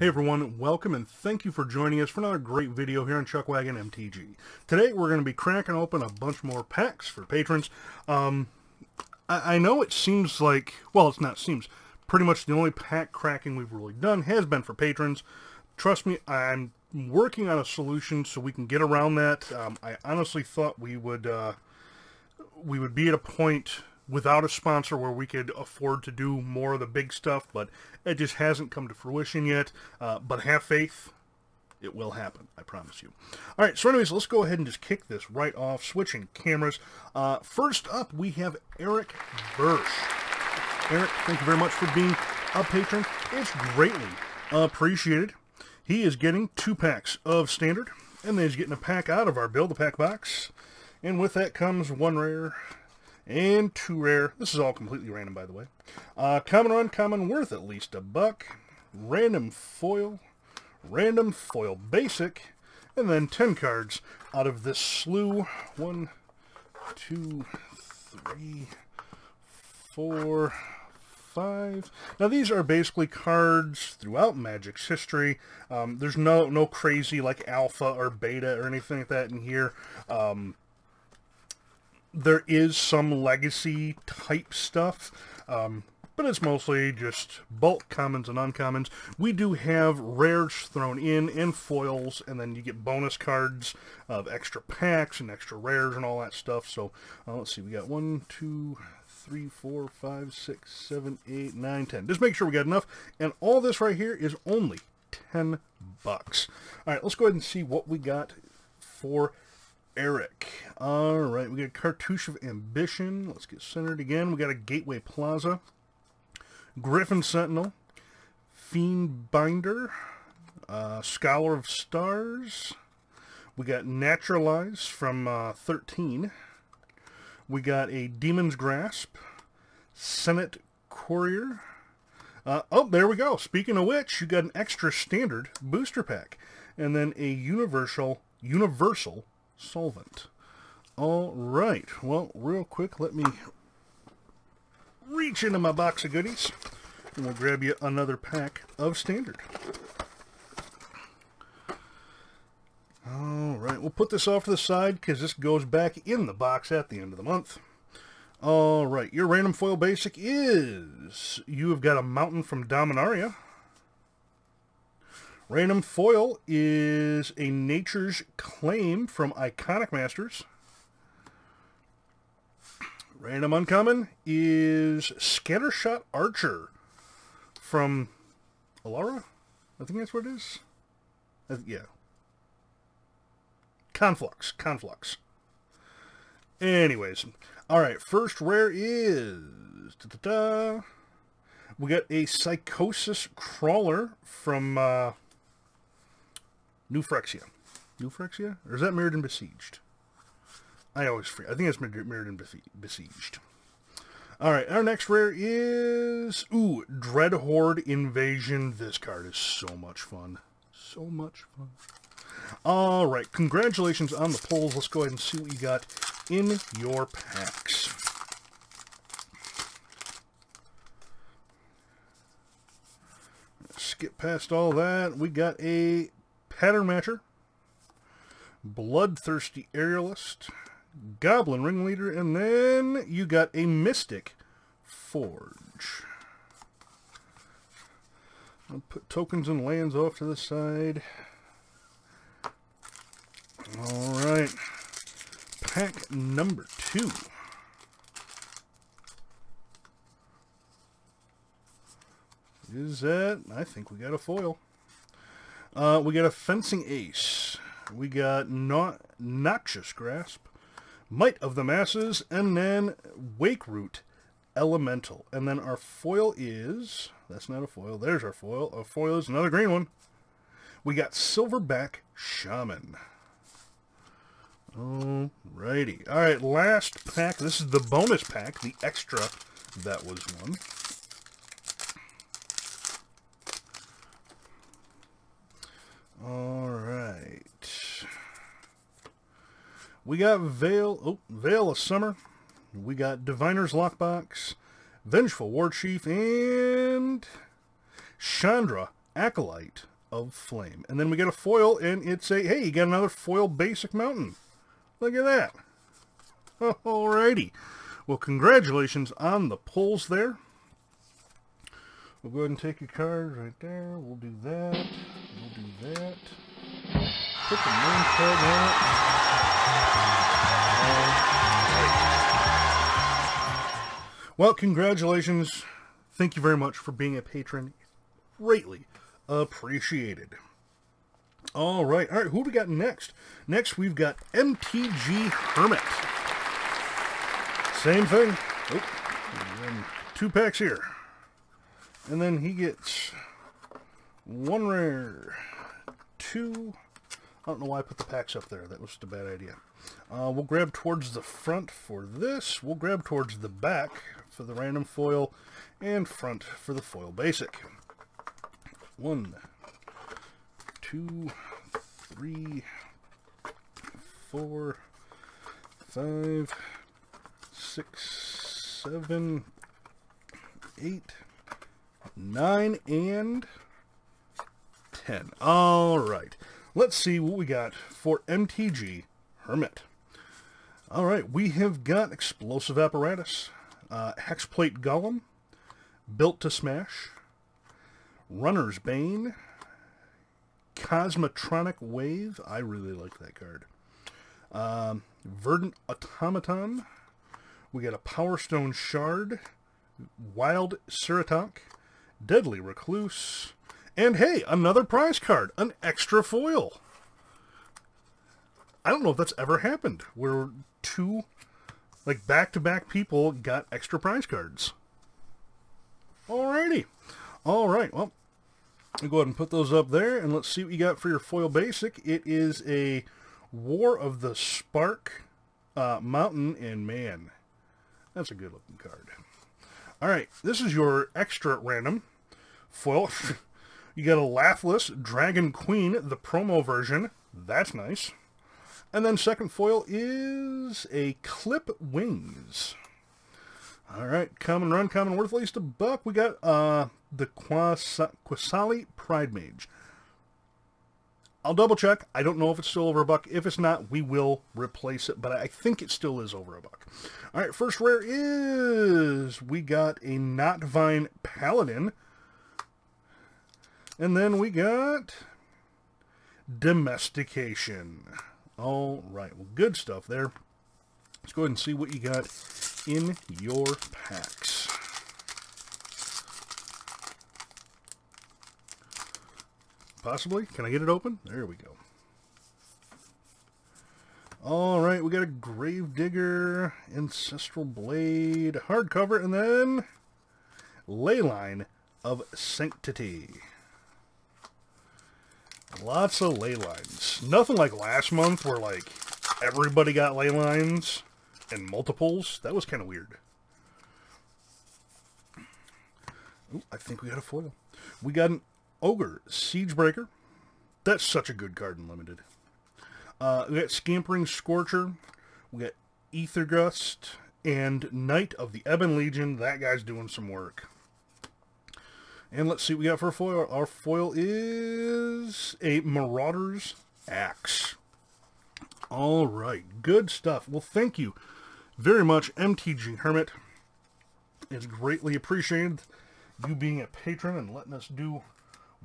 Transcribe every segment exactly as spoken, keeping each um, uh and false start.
Hey everyone, welcome and thank you for joining us for another great video here on Chuck Wagon M T G. Today we're going to be cracking open a bunch more packs for patrons. Um, I, I know it seems like, well it's not seems, pretty much the only pack cracking we've really done has been for patrons. Trust me, I'm working on a solution so we can get around that. Um, I honestly thought we would, uh, we would be at a point without a sponsor where we could afford to do more of the big stuff, but it just hasn't come to fruition yet. Uh, but have faith, it will happen, I promise you. All right, so anyways, let's go ahead and just kick this right off, switching cameras. Uh, first up, we have Eric Burst. Eric, thank you very much for being a patron. It's greatly appreciated. He is getting two packs of Standard, and then he's getting a pack out of our Build-A-Pack box. And with that comes one rare, and two rare. This is all completely random, by the way. Uh, common or uncommon, worth at least a buck. Random foil. Random foil basic. And then ten cards out of this slew. One, two, three, four, five. Now these are basically cards throughout Magic's history. Um, there's no, no crazy like alpha or beta or anything like that in here. Um... There is some legacy type stuff, um, but it's mostly just bulk commons and uncommons. We do have rares thrown in and foils, and then you get bonus cards of extra packs and extra rares and all that stuff. So uh, let's see, we got one, two, three, four, five, six, seven, eight, nine, ten. Just make sure we got enough. And all this right here is only ten bucks. All right, let's go ahead and see what we got for Eric. All right, we got a Cartouche of Ambition. Let's get centered again. We got a Gateway Plaza, Griffin Sentinel, Fiend Binder, uh, Scholar of Stars. We got Naturalize from uh, thirteen. We got a Demon's Grasp, Senate Courier. Uh, oh, there we go. Speaking of which, you got an extra Standard booster pack, and then a Universal Universal. Solvent. All right, well, real quick, let me reach into my box of goodies and we'll grab you another pack of Standard. All right, we'll put this off to the side because this goes back in the box at the end of the month. All right, your random foil basic is, you have got a Mountain from Dominaria. Random foil is a Nature's Claim from Iconic Masters. Random uncommon is Scattershot Archer from Alara? I think that's what it is. I th yeah. Conflux. Conflux. Anyways. Alright, first rare is... Da-da-da. We got a Psychosis Crawler from... Uh, New Phyrexia. New Phyrexia? Or is that Mirrodin Besieged? I always forget. I think it's Mirrodin Besieged. Alright, our next rare is... Ooh, Dread Horde Invasion. This card is so much fun. So much fun. Alright, congratulations on the polls. Let's go ahead and see what you got in your packs. Skip past all that. We got a... Pattern Matcher, Bloodthirsty Aerialist, Goblin Ringleader, and then you got a Mystic Forge. I'll put tokens and lands off to the side. Alright, pack number two. Is that? I think we got a foil. Uh, we got a Fencing Ace, we got no Noxious Grasp, Might of the Masses, and then Wakeroot Elemental. And then our foil is, that's not a foil, there's our foil. Our foil is another green one. We got Silverback Shaman. Alrighty. Alright, last pack. This is the bonus pack, the extra that was one. All right, we got Veil, oh, Veil of Summer, we got Diviner's Lockbox, Vengeful War Chief, and Chandra, Acolyte of Flame. And then we get a foil, and it's a, hey, you got another foil basic mountain. Look at that. Alrighty. Well, congratulations on the pulls there. We'll go ahead and take your card right there. We'll do that. We'll do that. Put the name tag on it. Right. Well, congratulations. Thank you very much for being a patron. Greatly appreciated. All right. All right. Who do we got next? Next, we've got M T G Hermit. Same thing. Oh, two packs here. And then he gets one rare, two. I don't know why I put the packs up there. That was just a bad idea. Uh, we'll grab towards the front for this. We'll grab towards the back for the random foil and front for the foil basic. One, two, three, four, five, six, seven, eight, nine and ten. All right, let's see what we got for M T G Hermit. All right, we have got Explosive Apparatus, uh, Hexplate Golem, Built to Smash, Runner's Bane, Cosmotronic Wave. I really like that card. Um, Verdant Automaton. We got a Power Stone Shard, Wild Siratok, Deadly Recluse, and hey, another prize card, an extra foil. I don't know if that's ever happened, where two, like, back-to-back people got extra prize cards. Alrighty. Alright, well, I'll go ahead and put those up there, and let's see what you got for your foil basic. It is a War of the Spark uh, Mountain, and man, that's a good-looking card. Alright, this is your extra at random foil. You got a Laughless Dragon Queen, the promo version. That's nice. And then second foil is a Clip Wings. Alright, common run, common worth, at least a buck. We got uh, the Quas Quasali Pride Mage. I'll double check. I don't know if it's still over a buck. If it's not, we will replace it, but I think it still is over a buck. All right, first rare is we got a Knotvine Paladin. And then we got Domestication. All right, well, good stuff there. Let's go ahead and see what you got in your packs. Possibly. Can I get it open? There we go. All right, we got a Gravedigger, Ancestral Blade, hardcover, and then Leyline of Sanctity. Lots of ley lines. Nothing like last month where, like, everybody got ley lines and multiples. That was kind of weird. Ooh, I think we got a foil. We got an Ogre Siegebreaker. That's such a good card in Limited. Uh, we got Scampering Scorcher. We got Aethergust and Knight of the Ebon Legion. That guy's doing some work. And let's see what we got for a foil. Our foil is a Marauder's Axe. All right, good stuff. Well, thank you very much, M T G Hermit. It's greatly appreciated, you being a patron and letting us do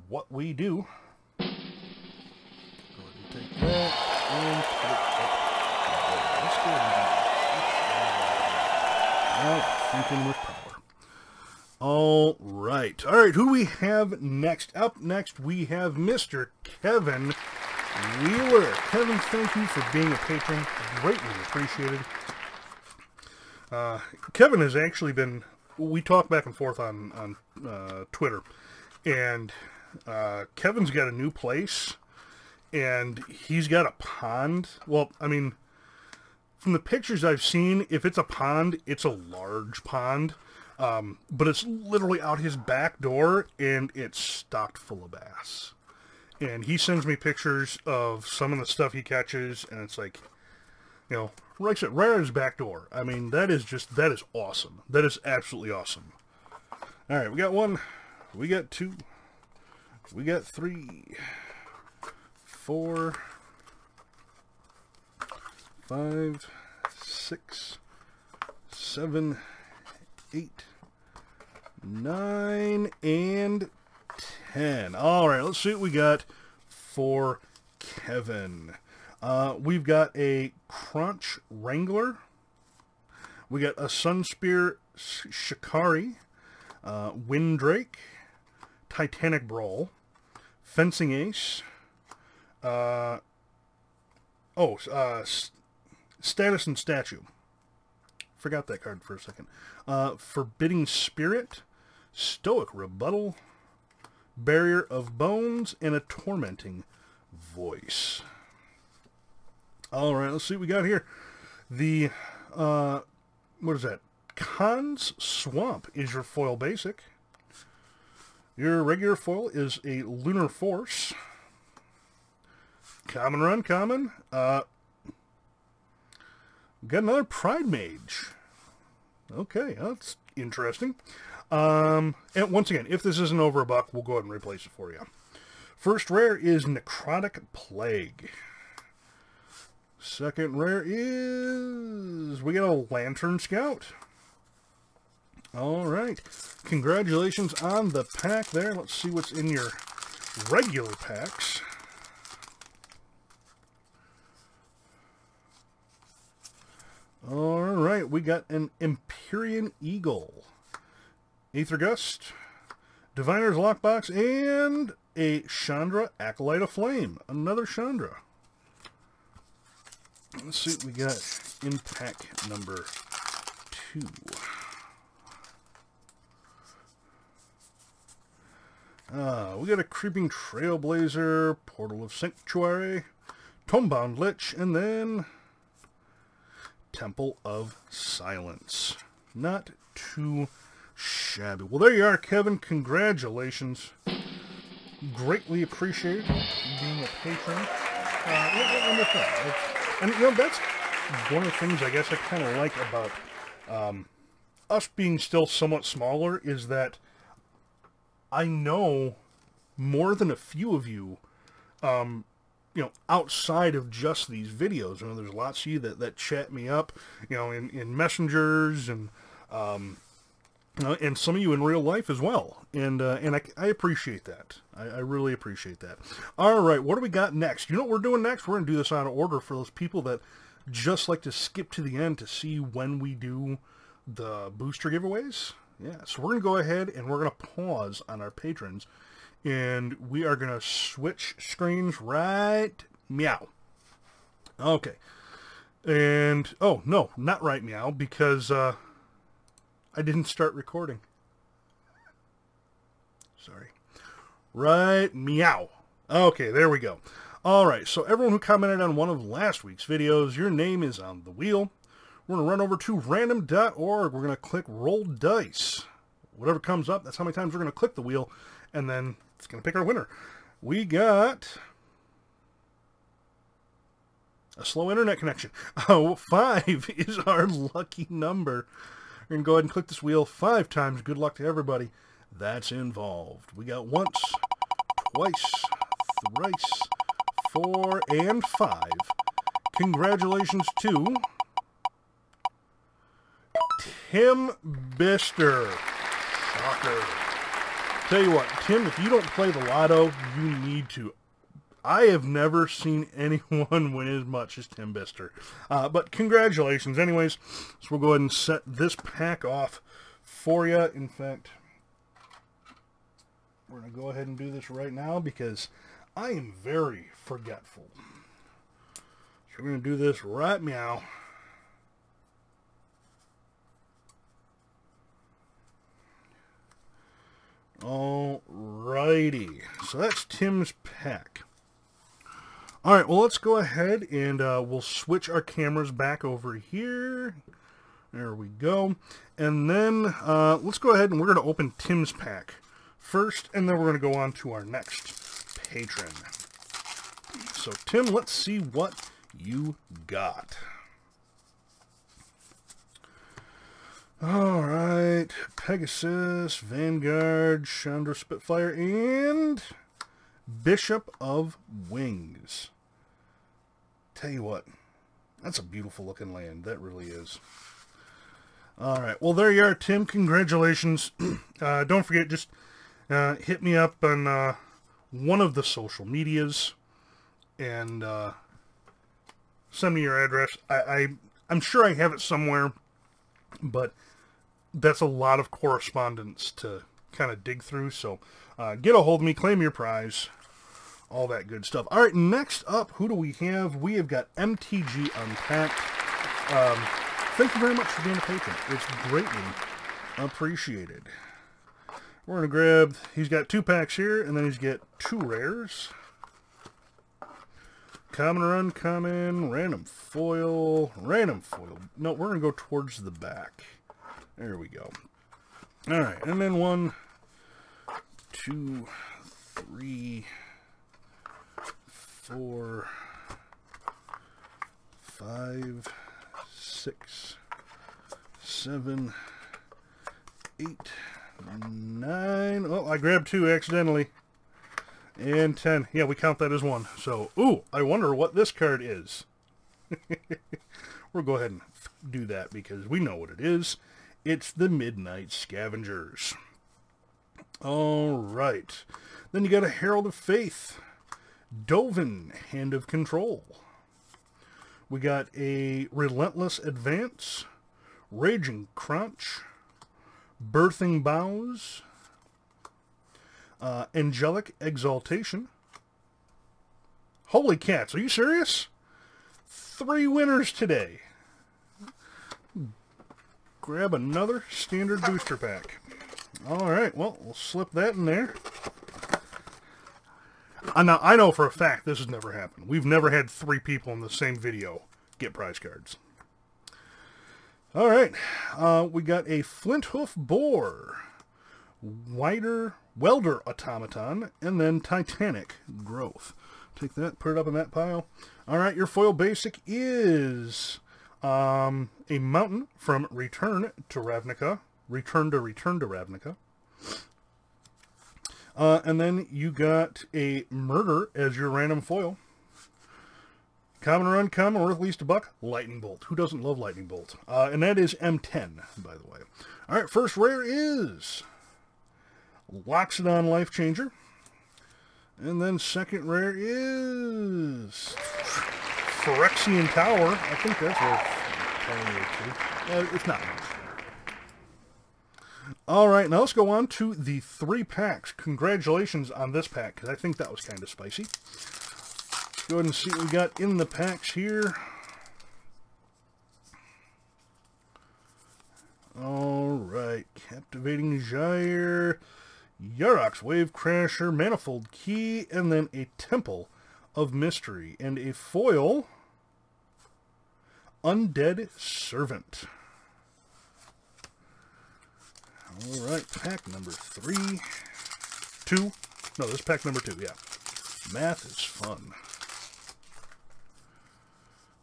what we do. Go ahead and take that and put it up. Let's go ahead and do that. Now, thinking with power. All right. All right, who do we have next? Up next, we have Mister Kevin Wheeler. Kevin, thank you for being a patron. Greatly appreciated. Uh, Kevin has actually been, we talk back and forth on, on uh, Twitter, and Uh, Kevin's got a new place, and he's got a pond. Well, I mean, from the pictures I've seen, if it's a pond, it's a large pond, um, but it's literally out his back door, and it's stocked full of bass. And he sends me pictures of some of the stuff he catches, and it's like, you know, right at his back door. I mean, that is just, that is awesome. That is absolutely awesome. All right, we got one. We got two. We got three, four, five, six, seven, eight, nine, and ten. All right, let's see what we got for Kevin. Uh, we've got a Crunch Wrangler. We got a Sunspear Shikari, uh, Windrake, Titanic Brawl, Fencing Ace, uh, oh, uh, Status and Statue. Forgot that card for a second. Uh, Forbidding Spirit, Stoic Rebuttal, Barrier of Bones, and a Tormenting Voice. All right, let's see what we got here. The, uh, what is that? Khan's Swamp is your foil basic. Your regular foil is a Lunar Force. Common run, common. Uh, got another Pride Mage. Okay, that's interesting. Um, and once again, if this isn't over a buck, we'll go ahead and replace it for you. First rare is Necrotic Plague. Second rare is... we got a Lantern Scout. Alright. Congratulations on the pack there. Let's see what's in your regular packs. Alright, we got an Empyrean Eagle, Aether Gust, Diviner's Lockbox, and a Chandra, Acolyte of Flame. Another Chandra. Let's see what we got in pack number two. Uh, we got a Creeping Trailblazer, Portal of Sanctuary, Tomebound Lich, and then Temple of Silence. Not too shabby. Well, there you are, Kevin. Congratulations. Greatly appreciated being a patron. Uh, and, the thing, and you know, that's one of the things I guess I kind of like about um, us being still somewhat smaller, is that I know more than a few of you, um, you know, outside of just these videos. You know, there's lots of you that, that chat me up, you know, in, in messengers and, um, you know, and some of you in real life as well. And, uh, and I, I appreciate that. I, I really appreciate that. All right, what do we got next? You know what we're doing next? We're going to do this out of order for those people that just like to skip to the end to see when we do the booster giveaways. Yeah, so we're going to go ahead and we're going to pause on our patrons, and we are going to switch screens right meow. Okay. And, oh, no, not right meow, because uh, I didn't start recording. Sorry. Right meow. Okay, there we go. All right, so everyone who commented on one of last week's videos, your name is on the wheel. We're going to run over to random dot org. We're going to click roll dice. Whatever comes up, that's how many times we're going to click the wheel, and then it's going to pick our winner. We got a slow internet connection. Oh, five is our lucky number. We're going to go ahead and click this wheel five times. Good luck to everybody that's involved. We got once, twice, thrice, four, and five. Congratulations to Tim Bister. Shocker. Tell you what, Tim, if you don't play the lotto, you need to. I have never seen anyone win as much as Tim Bister. Uh, but congratulations. Anyways, so we'll go ahead and set this pack off for you. In fact, we're going to go ahead and do this right now because I am very forgetful. So we're going to do this right meow. Alrighty, so that's Tim's pack. Alright, well, let's go ahead and uh, we'll switch our cameras back over here. There we go. And then uh, let's go ahead and we're going to open Tim's pack first, and then we're going to go on to our next patron. So, Tim, let's see what you got. All right, Pegasus, Vanguard, Chandra Spitfire, and Bishop of Wings. Tell you what, that's a beautiful looking land. That really is. All right. Well, there you are, Tim. Congratulations. Uh, don't forget, just uh, hit me up on uh, one of the social medias and uh, send me your address. I, I, I'm sure I have it somewhere, but that's a lot of correspondence to kind of dig through. So uh, get a hold of me, claim your prize, all that good stuff. All right. Next up, who do we have? We have got M T G Unpacked. Um, Thank you very much for being a patron. It's greatly appreciated. We're going to grab, he's got two packs here, and then he's got two rares. Common or uncommon, random foil, random foil. No, we're going to go towards the back. There we go. All right, and then one, two, three, four, five, six, seven, eight, nine. Oh, I grabbed two accidentally. And ten. Yeah, we count that as one. So, ooh, I wonder what this card is. We'll go ahead and do that because we know what it is. It's the Midnight Scavengers. All right. Then you got a Herald of Faith. Dovan, Hand of Control. We got a Relentless Advance, Raging Crunch, Birthing Boughs, uh, Angelic Exaltation. Holy cats, are you serious? Three winners today. Grab another standard booster pack. All right, well, we'll slip that in there. Now, I know for a fact this has never happened. We've never had three people in the same video get prize cards. All right. Uh, we got a Flint Hoof Boar, Wider Welder Automaton, and then Titanic Growth. Take that, put it up in that pile. All right, your foil basic is um, a Mountain from Return to Ravnica. Return to Return to Ravnica. Uh, and then you got a Murder as your random foil. Common or uncommon, worth at least a buck, Lightning Bolt. Who doesn't love Lightning Bolt? Uh, and that is M ten, by the way. All right, first rare is Loxodon Life Changer. And then second rare is Phyrexian Tower. I think that's worth. Uh, it's not much. All right, now let's go on to the three packs. Congratulations on this pack, because I think that was kind of spicy. Let's go ahead and see what we got in the packs here. All right, Captivating Gyre, Yarok's Wave Crasher, Manifold Key, and then a Temple of Mystery, and a foil, Undead Servant. All right, pack number three, two, no, this is pack number two, yeah. Math is fun.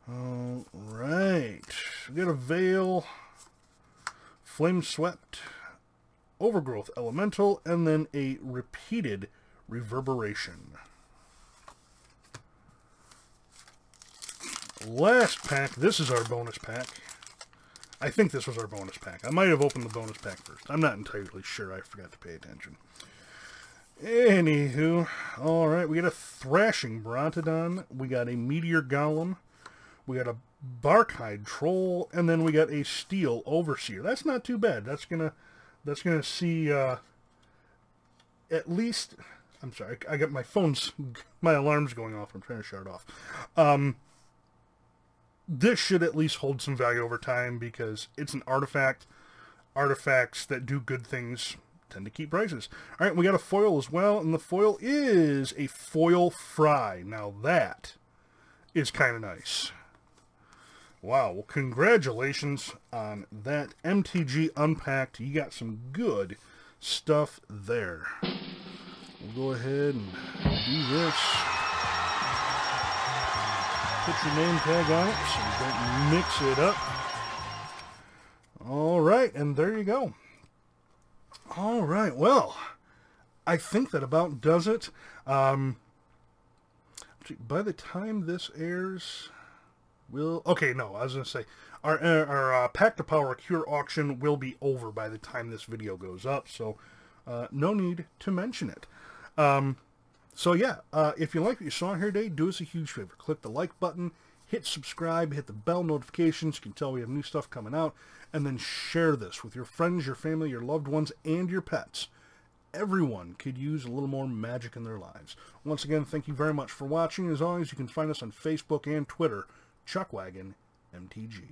All right, we got a Veil, Flame Swept, Overgrowth Elemental, and then a Repeated Reverberation. Last pack, this is our bonus pack. I think this was our bonus pack. I might have opened the bonus pack first. I'm not entirely sure. I forgot to pay attention. Anywho, all right, we got a Thrashing Brontodon. We got a Meteor Golem. We got a Barkhide Troll, and then we got a Steel Overseer. That's not too bad. That's gonna, that's gonna see uh, at least. I'm sorry, I got my phone's, my alarm's going off. I'm trying to shut it off. Um. This should at least hold some value over time because it's an artifact. Artifacts that do good things tend to keep prices. All right, we got a foil as well, and the foil is a Foil Fry. Now that is kind of nice. Wow, well, congratulations on that. M T G Unpacked, you got some good stuff there. We'll go ahead and do this. Put your name tag on it so you don't mix it up. All right, and there you go. All right, well, I think that about does it. Um, by the time this airs, we'll... Okay, no, I was going to say, our, uh, our uh, Pack to Power Cure auction will be over by the time this video goes up, so uh, no need to mention it. Um, so yeah, uh, if you like what you saw here today, do us a huge favor. Click the like button, hit subscribe, hit the bell notifications. You can tell we have new stuff coming out. And then share this with your friends, your family, your loved ones, and your pets. Everyone could use a little more magic in their lives. Once again, thank you very much for watching. As always, you can find us on Facebook and Twitter, Chuck Wagon M T G.